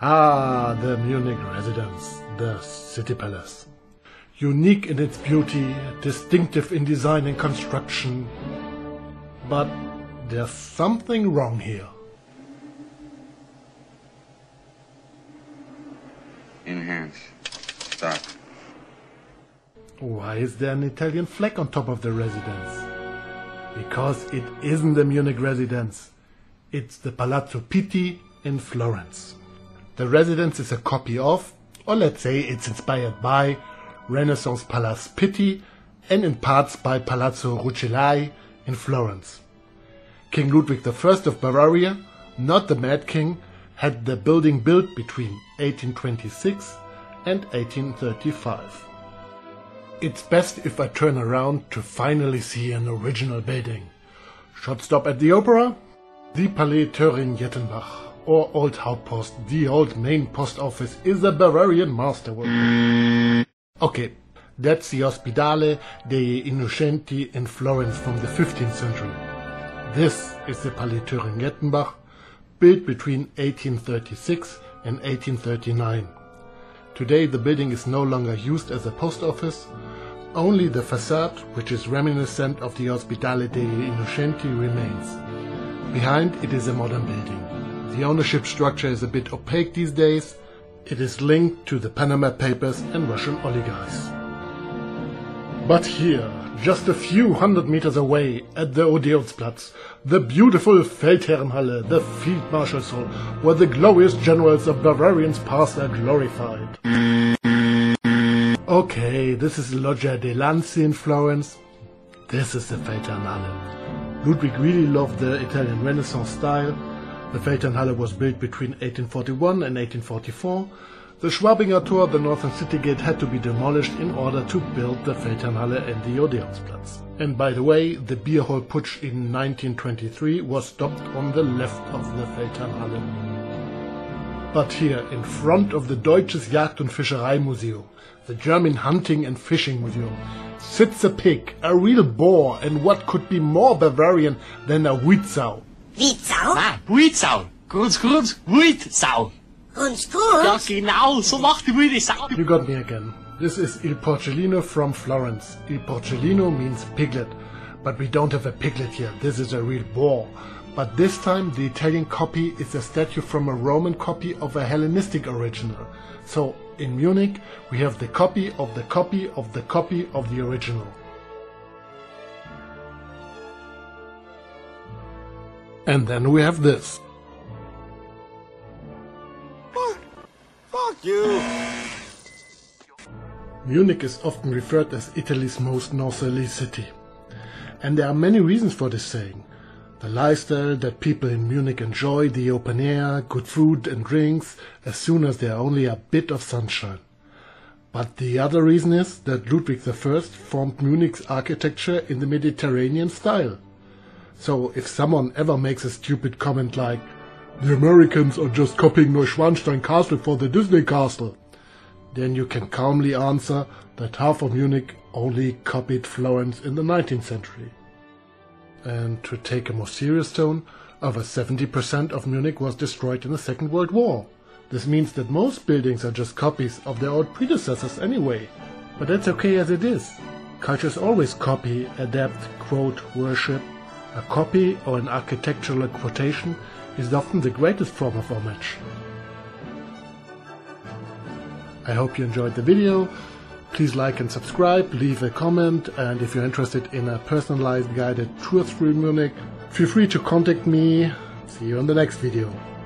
Ah, the Munich residence, the city palace. Unique in its beauty, distinctive in design and construction. But there's something wrong here. Enhance. Stop. Why is there an Italian flag on top of the residence? Because it isn't the Munich residence. It's the Palazzo Pitti in Florence. The residence is a copy of, or let's say it's inspired by, Renaissance Palazzo Pitti and in parts by Palazzo Rucellai in Florence. King Ludwig I of Bavaria, not the Mad King, had the building built between 1826 and 1835. It's best if I turn around to finally see an original building. Short stop at the opera, the Palais Toerring-Jettenbach, or Old Hauptpost, the old main post office, is a Bavarian masterwork. Okay, that's the Ospedale degli Innocenti in Florence from the 15th century. This is the Palais Toerring-Jettenbach, built between 1836 and 1839. Today the building is no longer used as a post office, only the facade, which is reminiscent of the Ospedale degli Innocenti, remains. Behind it is a modern building. The ownership structure is a bit opaque these days. It is linked to the Panama Papers and Russian oligarchs. But here, just a few hundred meters away, at the Odeonsplatz, the beautiful Feldherrnhalle, the Field Marshal's Hall, where the glorious generals of Bavarians past are glorified. Okay, this is Loggia dei Lanzi in Florence. This is the Feldherrnhalle. Ludwig really loved the Italian Renaissance style. The Feldherrnhalle was built between 1841 and 1844. The Schwabinger Tor, the northern city gate, had to be demolished in order to build the Feldherrnhalle and the Odeonsplatz. And by the way, the beer hall putsch in 1923 was stopped on the left of the Feldherrnhalle. But here, in front of the Deutsches Jagd und Fischereimuseum, the German Hunting and Fishing Museum, sits a pig, a real boar, and what could be more Bavarian than a Wheatsau. Wheatsau? Nein, Wheatsau. Grunz, grunz, Wheatsau. Grunz, grunz? Ja, genau, so macht die wilde Sau. You got me again. This is Il Porcellino from Florence. Il Porcellino means piglet. But we don't have a piglet here, this is a real boar. But this time the Italian copy is a statue from a Roman copy of a Hellenistic original. So, in Munich, we have the copy of the copy of the copy of the original. And then we have this. Fuck you! Munich is often referred as Italy's most northerly city. And there are many reasons for this saying. The lifestyle that people in Munich enjoy, the open air, good food and drinks, as soon as there are only a bit of sunshine. But the other reason is that Ludwig I formed Munich's architecture in the Mediterranean style. So, if someone ever makes a stupid comment like, the Americans are just copying Neuschwanstein Castle for the Disney Castle, then you can calmly answer that half of Munich only copied Florence in the 19th century. And to take a more serious tone, over 70% of Munich was destroyed in the Second World War. This means that most buildings are just copies of their old predecessors anyway. But that's okay as it is. Cultures always copy, adapt, quote, worship. A copy or an architectural quotation is often the greatest form of homage. I hope you enjoyed the video. Please like and subscribe, leave a comment, and if you're interested in a personalized guided tour through Munich, feel free to contact me. See you in the next video.